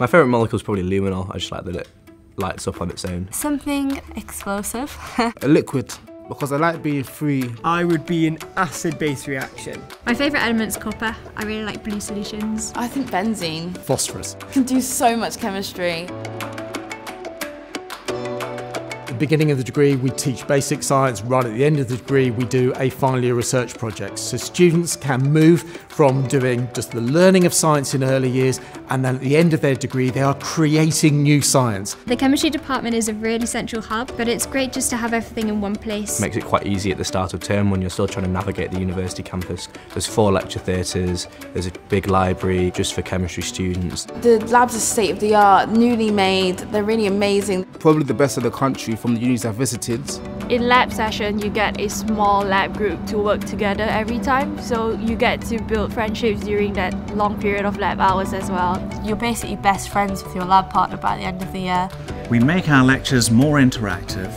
My favourite molecule is probably luminol. I just like that it lights up on its own. Something explosive. A liquid, because I like being free. I would be an acid-base reaction. My favourite element's copper. I really like blue solutions. I think benzene. Phosphorus. You can do so much chemistry. At the beginning of the degree, we teach basic science. Right at the end of the degree, we do a final year research project. So students can move from doing just the learning of science in early years, and then at the end of their degree, they are creating new science. The chemistry department is a really central hub, but it's great just to have everything in one place. It makes it quite easy at the start of term when you're still trying to navigate the university campus. There's 4 lecture theatres, there's a big library just for chemistry students. The labs are state of the art, newly made, they're really amazing. Probably the best of the country from the unis I've visited. In lab session, you get a small lab group to work together every time, so you get to build friendships during that long period of lab hours as well. You're basically best friends with your lab partner by the end of the year. We make our lectures more interactive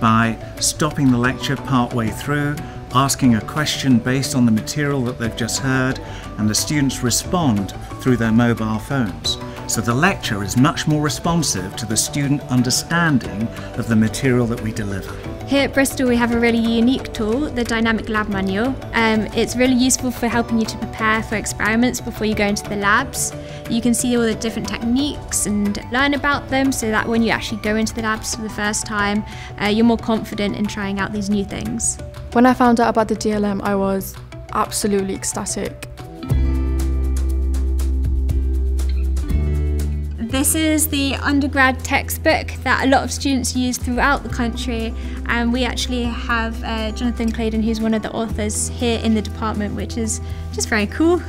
by stopping the lecture partway through, asking a question based on the material that they've just heard, and the students respond through their mobile phones. So the lecture is much more responsive to the student understanding of the material that we deliver. Here at Bristol we have a really unique tool, the Dynamic Lab Manual. It's really useful for helping you to prepare for experiments before you go into the labs. You can see all the different techniques and learn about them so that when you actually go into the labs for the first time, you're more confident in trying out these new things. When I found out about the DLM, I was absolutely ecstatic. This is the undergrad textbook that a lot of students use throughout the country, and we actually have Jonathan Claydon, who's one of the authors here in the department, which is just very cool.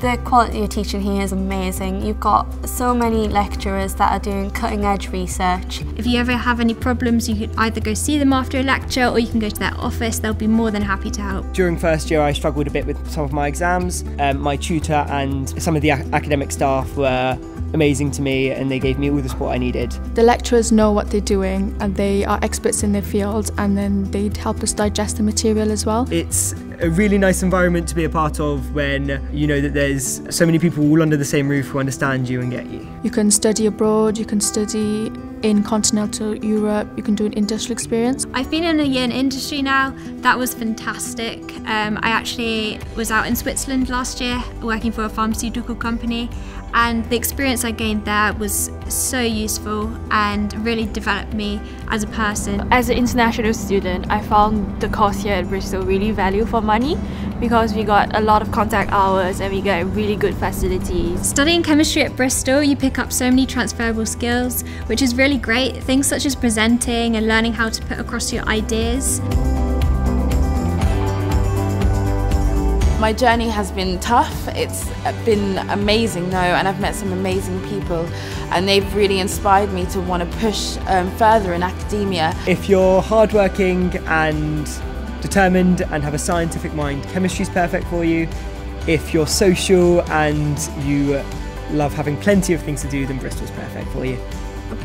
The quality of teaching here is amazing. You've got so many lecturers that are doing cutting edge research. If you ever have any problems, you can either go see them after a lecture or you can go to their office. They'll be more than happy to help. During first year I struggled a bit with some of my exams. My tutor and some of the academic staff were amazing to me and they gave me all the support I needed. The lecturers know what they're doing and they are experts in their field, and then they help us digest the material as well. It's a really nice environment to be a part of when you know that there's so many people all under the same roof who understand you and get you. You can study abroad, you can study in continental Europe, you can do an industrial experience. I've been in a year in industry now, that was fantastic. I actually was out in Switzerland last year working for a pharmaceutical company, and the experience I gained there was so useful and really developed me as a person. As an international student, I found the course here at Bristol really value for money because we got a lot of contact hours and we get really good facilities. Studying chemistry at Bristol, you pick up so many transferable skills, which is really great. Things such as presenting and learning how to put across your ideas. My journey has been tough, it's been amazing though, and I've met some amazing people and they've really inspired me to want to push further in academia. If you're hardworking and determined and have a scientific mind, chemistry's perfect for you. If you're social and you love having plenty of things to do, then Bristol's perfect for you.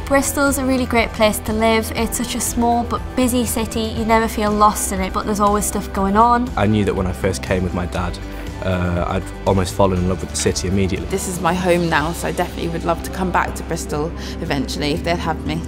Bristol's a really great place to live. It's such a small but busy city. You never feel lost in it, but there's always stuff going on. I knew that when I first came with my dad, I'd almost fallen in love with the city immediately. This is my home now, so I definitely would love to come back to Bristol eventually if they'd have me.